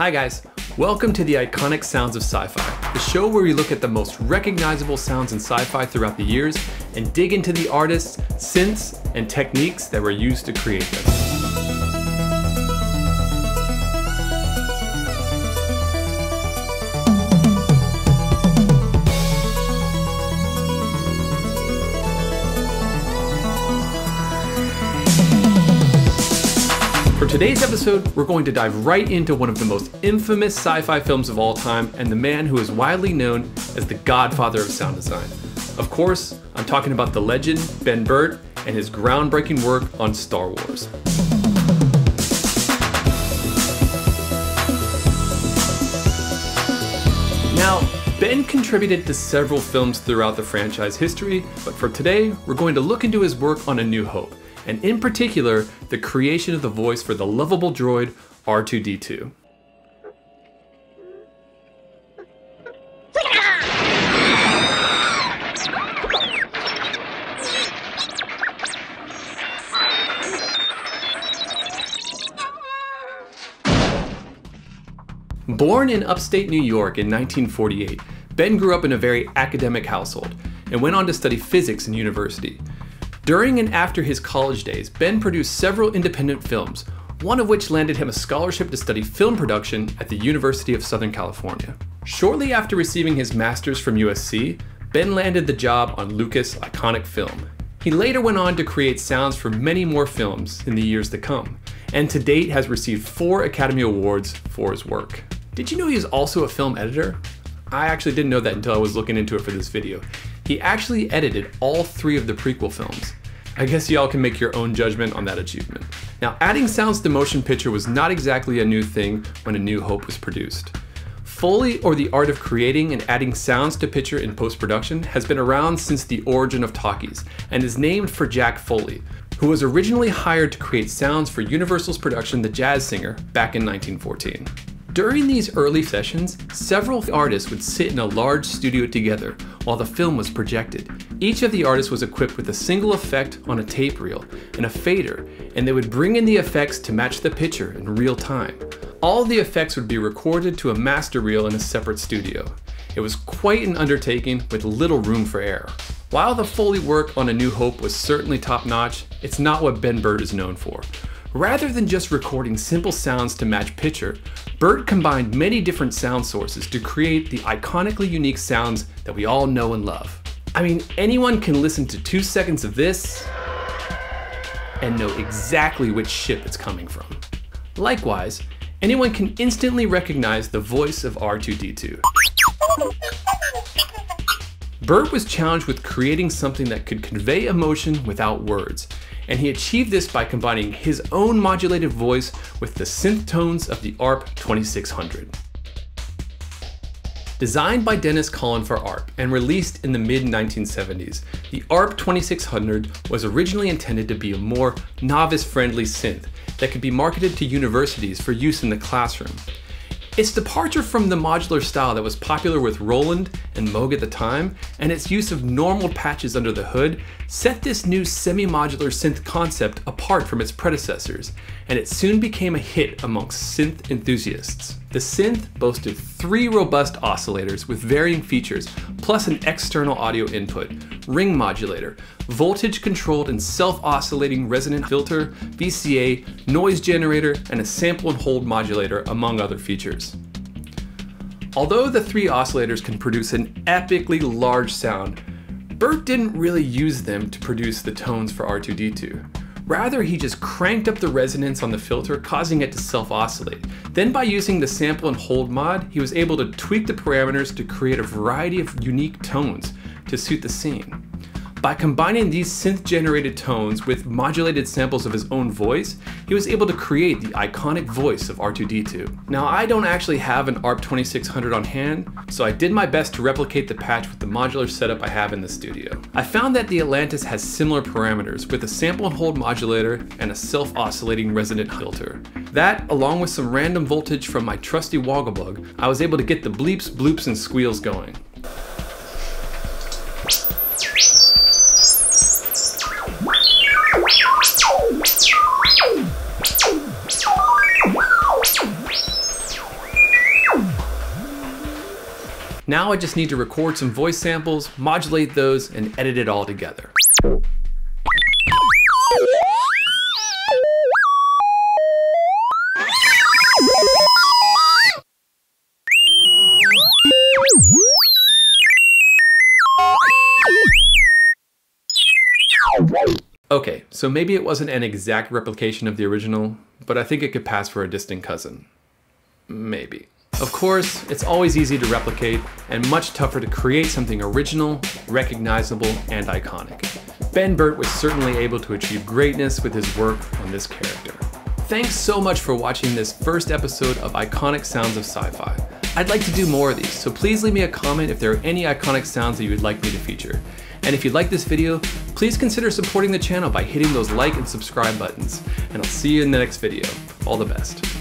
Hi guys, welcome to the Iconic Sounds of Sci-Fi, the show where we look at the most recognizable sounds in sci-fi throughout the years and dig into the artists, synths, and techniques that were used to create them. For today's episode, we're going to dive right into one of the most infamous sci-fi films of all time and the man who is widely known as the godfather of sound design. Of course, I'm talking about the legend, Ben Burtt, and his groundbreaking work on Star Wars. Now, Ben contributed to several films throughout the franchise history, but for today, we're going to look into his work on A New Hope, and in particular, the creation of the voice for the lovable droid R2D2. Born in upstate New York in 1948, Ben grew up in a very academic household and went on to study physics in university. During and after his college days, Ben produced several independent films, one of which landed him a scholarship to study film production at the University of Southern California. Shortly after receiving his master's from USC, Ben landed the job on Lucas' Iconic Film. He later went on to create sounds for many more films in the years to come, and to date has received 4 Academy Awards for his work. Did you know he was also a film editor? I actually didn't know that until I was looking into it for this video. He actually edited all 3 of the prequel films. I guess y'all can make your own judgment on that achievement. Now, adding sounds to motion picture was not exactly a new thing when A New Hope was produced. Foley, or the art of creating and adding sounds to picture in post-production, has been around since the origin of talkies and is named for Jack Foley, who was originally hired to create sounds for Universal's production The Jazz Singer back in 1914. During these early sessions, several artists would sit in a large studio together while the film was projected. Each of the artists was equipped with a single effect on a tape reel and a fader, and they would bring in the effects to match the picture in real time. All the effects would be recorded to a master reel in a separate studio. It was quite an undertaking with little room for error. While the Foley work on A New Hope was certainly top-notch, it's not what Ben Burtt is known for. Rather than just recording simple sounds to match picture, Burtt combined many different sound sources to create the iconically unique sounds that we all know and love. I mean, anyone can listen to 2 seconds of this and know exactly which ship it's coming from. Likewise, anyone can instantly recognize the voice of R2D2. Burtt was challenged with creating something that could convey emotion without words, and he achieved this by combining his own modulated voice with the synth tones of the ARP 2600. Designed by Dennis Colin for ARP and released in the mid-1970s, the ARP 2600 was originally intended to be a more novice-friendly synth that could be marketed to universities for use in the classroom. Its departure from the modular style that was popular with Roland and Moog at the time, and its use of normal patches under the hood, set this new semi-modular synth concept apart from its predecessors, and it soon became a hit amongst synth enthusiasts. The synth boasted 3 robust oscillators with varying features, plus an external audio input, ring modulator, voltage-controlled and self-oscillating resonant filter, VCA, noise generator, and a sample and hold modulator, among other features. Although the 3 oscillators can produce an epically large sound, Burtt didn't really use them to produce the tones for R2D2. Rather, he just cranked up the resonance on the filter, causing it to self-oscillate. Then by using the sample and hold mod, he was able to tweak the parameters to create a variety of unique tones to suit the scene. By combining these synth-generated tones with modulated samples of his own voice, he was able to create the iconic voice of R2D2. Now, I don't actually have an ARP 2600 on hand, so I did my best to replicate the patch with the modular setup I have in the studio. I found that the Atlantis has similar parameters with a sample and hold modulator and a self-oscillating resonant filter. That, along with some random voltage from my trusty Wogglebug, I was able to get the bleeps, bloops, and squeals going. Now I just need to record some voice samples, modulate those, and edit it all together. Okay, so maybe it wasn't an exact replication of the original, but I think it could pass for a distant cousin. Maybe. Of course, it's always easy to replicate and much tougher to create something original, recognizable, and iconic. Ben Burtt was certainly able to achieve greatness with his work on this character. Thanks so much for watching this first episode of Iconic Sounds of Sci-Fi. I'd like to do more of these, so please leave me a comment if there are any iconic sounds that you would like me to feature. And if you like this video, please consider supporting the channel by hitting those like and subscribe buttons. And I'll see you in the next video. All the best.